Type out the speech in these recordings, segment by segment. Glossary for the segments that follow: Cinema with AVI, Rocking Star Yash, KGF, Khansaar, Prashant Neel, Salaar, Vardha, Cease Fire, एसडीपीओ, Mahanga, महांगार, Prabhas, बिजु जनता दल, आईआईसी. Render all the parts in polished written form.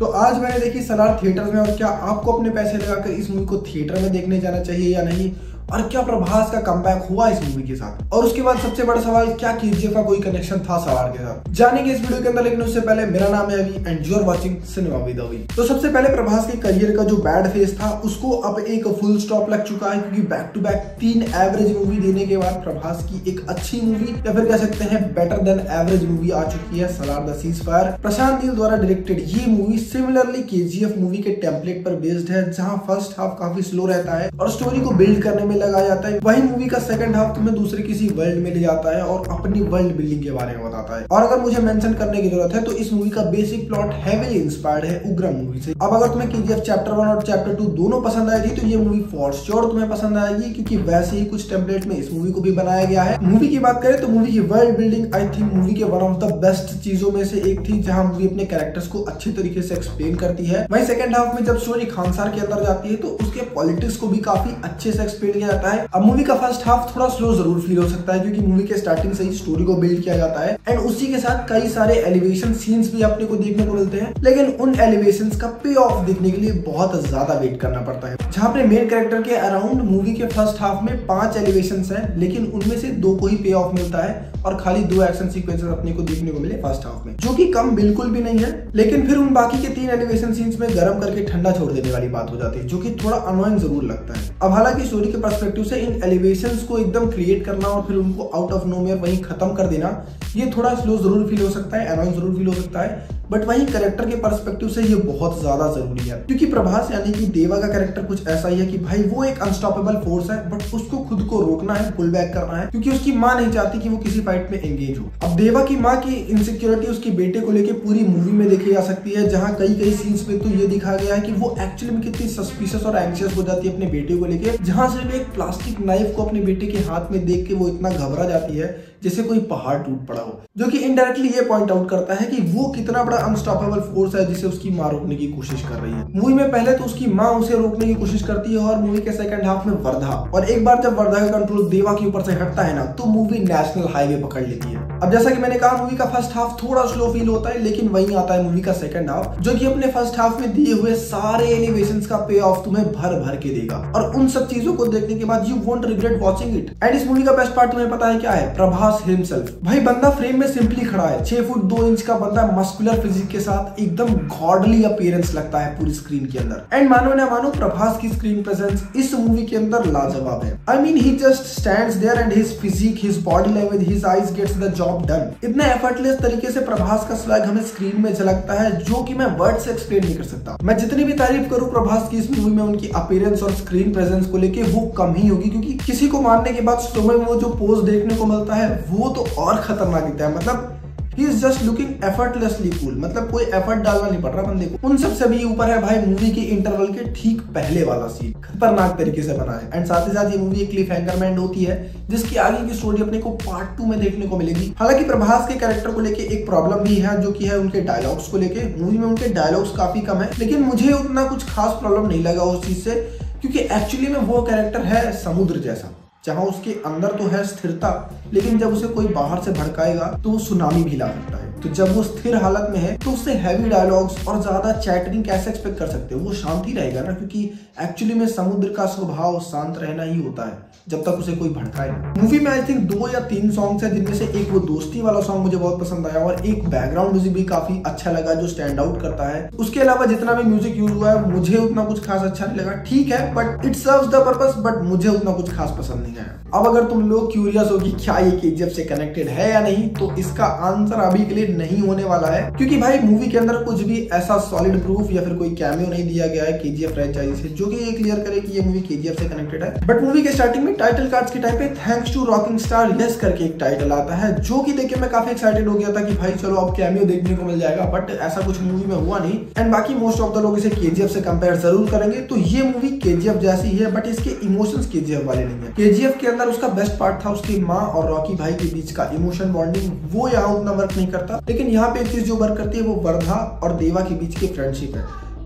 तो आज मैंने देखी सलार थिएटर में, और क्या आपको अपने पैसे लगाकर इस मूवी को थिएटर में देखने जाना चाहिए या नहीं, और क्या प्रभास का कमबैक हुआ इस मूवी के साथ, और उसके बाद सबसे बड़ा सवाल क्या केजीएफ का कोई कनेक्शन था सलार के साथ, जानेंगे इस वीडियो के अंदर। लेकिन उससे पहले मेरा नाम है Avi and you are watching cinema with Avi. तो सबसे पहले प्रभास के करियर का जो बैड फेज था उसको अब एक फुल स्टॉप लग चुका है, क्योंकि back to back 3 average movie देने के बाद प्रभास की एक अच्छी मूवी या फिर कह सकते हैं बेटर देन एवरेज मूवी आ चुकी है Salaar the ceasefire. Prashanth Neel द्वारा डायरेक्टेड ये मूवी सिमिलरली केजीएफ मूवी के टेम्पलेट पर बेस्ड है, जहाँ फर्स्ट हाफ काफी स्लो रहता है और स्टोरी को बिल्ड करने लगाया जाता है। वही मूवी का सेकंड हाफ तुम्हें दूसरे किसी वर्ल्ड में ले जाता है और अपनी वर्ल्ड बिल्डिंग के बारे में बताता है। और अगर मुझे मेंशन करने की जरूरत है तो इस मूवी का बेसिक प्लॉट हैवीली इंस्पायर्ड है उग्र मूवी से। अब अगर तुम्हें केजीएफ चैप्टर 1 और चैप्टर 2 दोनों पसंद आएगी तो ये मूवी फॉर श्योर तुम्हें पसंद आएगी, क्योंकि वैसे ही कुछ टेम्पलेट में इस मूवी को भी बनाया गया है। मूवी की बात करें तो मूवी की world building I think movie के वन ऑफ द बेस्ट चीजों में से एक थी, जहाँ मूवी अपने कैरेक्टर्स को अच्छे तरीके से एक्सप्लेन करती है। वही सेकंड हाफ में जब स्टोरी खानसार के अंदर जाती है तो उसके पॉलिटिक्स को भी काफी अच्छे से एक्सप्लेन किया जाता है। अब मूवी का फर्स्ट हाफ थोड़ा स्लो जरूर फील हो सकता है, क्योंकि मूवी के स्टार्टिंग से ही स्टोरी को बिल्ड किया जाता है एंड उसी के साथ कई सारे एलिवेशन सीन्स भी अपने को देखने को मिलते हैं। लेकिन उन एलिवेशन का पे ऑफ देखने के लिए बहुत ज्यादा वेट करना पड़ता है। जहाँ अपने मेन कैरेक्टर के अराउंड मूवी के फर्स्ट हाफ में 5 एलिवेशन है, लेकिन उनमें से 2 को ही पे ऑफ मिलता है और खाली 2 एक्शन सीक्वेंसेस अपने को देखने को मिले फर्स्ट हाफ में, जो कि कम बिल्कुल भी नहीं है। लेकिन फिर उन बाकी के 3 एलिवेशन सीन्स में गर्म करके ठंडा छोड़ देने वाली बात हो जाती है, जो कि थोड़ा अनोइंग जरूर लगता है। अब हालांकि स्टोरी के पर्सपेक्टिव से इन एलिवेशंस को एकदम क्रिएट करना और फिर उनको आउट ऑफ नोवेयर वहीं खत्म कर देना, ये थोड़ा स्लो जरूर फील हो सकता है, अनोइंग जरूर फील हो सकता है, बट वहीं कैरेक्टर के पर्सपेक्टिव से ये बहुत ज्यादा जरूरी है। क्योंकि प्रभास यानी कि देवा का कैरेक्टर कुछ ऐसा ही है कि भाई वो एक अनस्टॉपेबल फोर्स है, बट उसको खुद को रोकना है, पुल बैक करना है, क्योंकि उसकी माँ नहीं चाहती कि वो किसी फाइट में एंगेज हो। अब देवा की माँ की इनसिक्योरिटी उसके बेटे को लेके पूरी मूवी में देखी जा सकती है, जहाँ कई कई सीन्स में तो ये दिखा गया है कि वो एक्चुअली में कितनी सस्पिशियस और एंग्शियस हो जाती है अपने बेटे को लेके, जहाँ सिर्फ एक प्लास्टिक नाइफ को अपने बेटे के हाथ में देख के वो इतना घबरा जाती है जैसे कोई पहाड़ टूट पड़ा हो, जो कि इनडायरेक्टली ये पॉइंट आउट करता है कि वो कितना बड़ा अनस्टॉपेबल फोर्स है जिसे उसकी माँ रोकने की कोशिश कर रही है। मूवी में पहले तो उसकी माँ उसे रोकने की कोशिश करती है और मूवी के सेकंड हाफ में वर्धा, और एक बार जब वर्धा का कंट्रोल देवा के ऊपर से हटता है ना, तो मूवी नेशनल हाईवे पकड़ लेती है। अब जैसा कि मैंने कहा मूवी का फर्स्ट हाफ थोड़ा स्लो फील होता है, लेकिन वहीं आता है मूवी का सेकंड हाफ, जो कि अपने फर्स्ट हाफ में दिए हुए सारे एलिवेशंस का पे ऑफ तुम्हें भर भर के देगा, और उन सब चीजों को देखने के बाद you won't regret watching it. And इस मूवी का बेस्ट पार्ट तुम्हें पता है क्या है? प्रभास हिमसेल्फ। भाई बंदा फ्रेम में सिंपली खड़ा है, 6 फुट 2 इंच का बंदा, मस्कुलर फिजिक के साथ एकदम गॉडली अपीयरेंस लगता है पूरी स्क्रीन के अंदर। एंड मानो ना मानो प्रभास की स्क्रीन प्रेजेंस इस मूवी के अंदर लाजवाब है। I mean he just stands there and his physique, his body language, his eyes gets the job done. इतने एफर्टलेस तरीके से प्रभास का स्वैग हमें स्क्रीन में झलकता है, जो कि मैं वर्ड से एक्सप्लेन नहीं कर सकता। मैं जितनी भी तारीफ करूं प्रभास की इस मूवी में उनकी अपीयरेंस और स्क्रीन प्रेजेंस को लेके, वो कम ही होगी, क्योंकि किसी को मारने के बाद स्लो में वो जो पोज देखने को मिलता है वो तो और खतरनाक दिखता है। मतलब He is just looking effortlessly cool, मतलब कोई एफर्ट डालना नहीं पड़ रहा बंदे को। उन सब से भी ऊपर है भाई मूवी के इंटरवल के ठीक पहले वाला सीन, खतरनाक तरीके से बना है। एंड साथ ही साथ ये मूवी एक क्लिफ हैंगर में एंड होती है, जिसकी आगे की स्टोरी अपने को पार्ट 2 में देखने को मिलेगी। हालांकि प्रभास के कैरेक्टर को लेके एक प्रॉब्लम भी है, जो कि है उनके डायलॉग्स को लेके। मूवी में उनके डायलॉग्स काफी कम है, लेकिन मुझे उतना कुछ खास प्रॉब्लम नहीं लगा उस चीज से, क्योंकि एक्चुअली में वो कैरेक्टर है समुद्र जैसा, जहाँ उसके अंदर तो है स्थिरता, लेकिन जब उसे कोई बाहर से भड़काएगा तो वो सुनामी भी ला सकता है। तो जब वो स्थिर हालत में है तो उससे हैवी डायलॉग्स और ज्यादा चैटरिंग कैसे एक्सपेक्ट कर सकते हो? वो शांति रहेगा ना, क्योंकि एक्चुअली में समुद्र का स्वभाव शांत रहना ही होता है जब तक उसे कोई भड़काए ना। मूवी में आई थिंक 2 या 3 सॉन्ग्स हैं, जिनमें से एक वो दोस्ती वाला सॉन्ग मुझे बहुत पसंद आया, और एक बैकग्राउंड म्यूजिक भी काफी अच्छा लगा जो स्टैंड आउट करता है। उसके अलावा जितना भी म्यूजिक यूज हुआ है मुझे उतना कुछ खास अच्छा नहीं लगा, ठीक है but it serves the purpose, but मुझे उतना कुछ खास पसंद नहीं आया। अब अगर तुम लोग क्यूरियस हो कि क्या ये केजीएफ से कनेक्टेड है या नहीं, तो इसका आंसर अभी के लिए नहीं होने वाला है, क्योंकि भाई मूवी के अंदर कुछ भी ऐसा सॉलिड प्रूफ या फिर कोई कैमियो नहीं दिया गया है केजीएफ फ्रेंचाइजी से जो कि ये क्लियर करे कि ये मूवी केजीएफ से कनेक्टेड है। बट मूवी के स्टार्टिंग में टाइटल कार्ड्स के टाइप पे thanks to rocking star Yash करके एक टाइटल आता है, जो कि देख के मैं काफी एक्साइटेड हो गया था कि भाई चलो अब कैमियो देखने को मिल जाएगा, बट ऐसा कुछ मूवी में हुआ नहीं। एंड बाकी मोस्ट ऑफ द लोग इसे केजीएफ से कंपेयर जरूर करेंगे, तो ये मूवी केजीएफ जैसी है बट इसके इमोशंस केजीएफ वाले नहीं है। केजीएफ के अंदर उसका बेस्ट पार्ट था उसकी माँ और रॉकी भाई के बीच का इमोशन बॉन्डिंग, वो यहाँ उतना वर्क नहीं करता, लेकिन यहाँ पे एक चीज जो वर्क करती है वो वर्धा और देवा के बीच की फ्रेंडशिप है,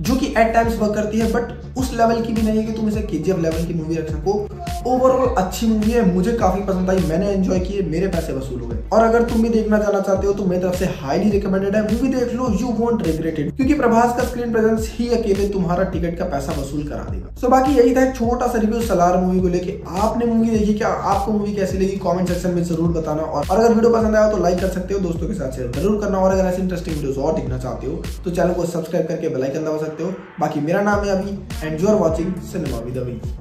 जो कि एट टाइम्स वर्क करती है, बट उस लेवल की भी नहीं है कि तुम इसे KGF लेवल की मूवी रख सको। ओवरऑल अच्छी मूवी है, मुझे काफी पसंद आई, मैंने एंजॉय किए, मेरे पैसे वसूल हुए। और अगर तुम भी देखना जाना चाहते हो तो मेरी तरफ से हाईली रिकमेंडेड है, मूवी देख लो, यू वोंट रिग्रेट इट, क्योंकि प्रभास का स्क्रीन प्रेजेंस ही अकेले तुम्हारा टिकट का पैसा वसूल करा देगा। सो बाकी यही था छोटा सा रिव्यू सलार मूवी को लेके। आपने मूवी देखी क्या, आपको मूवी कैसी लगी कमेंट सेक्शन में जरूर बताना, और अगर वीडियो पसंद आया तो लाइक कर सकते हो, दोस्तों के साथ शेयर जरूर करना, और अगर ऐसे इंटरेस्टिंग वीडियोस और देखना चाहते हो तो चैनल को सब्सक्राइब करके बेल आइकन दबा सकते हो। बाकी मेरा नाम है Abhi and you are watching cinema with AVI।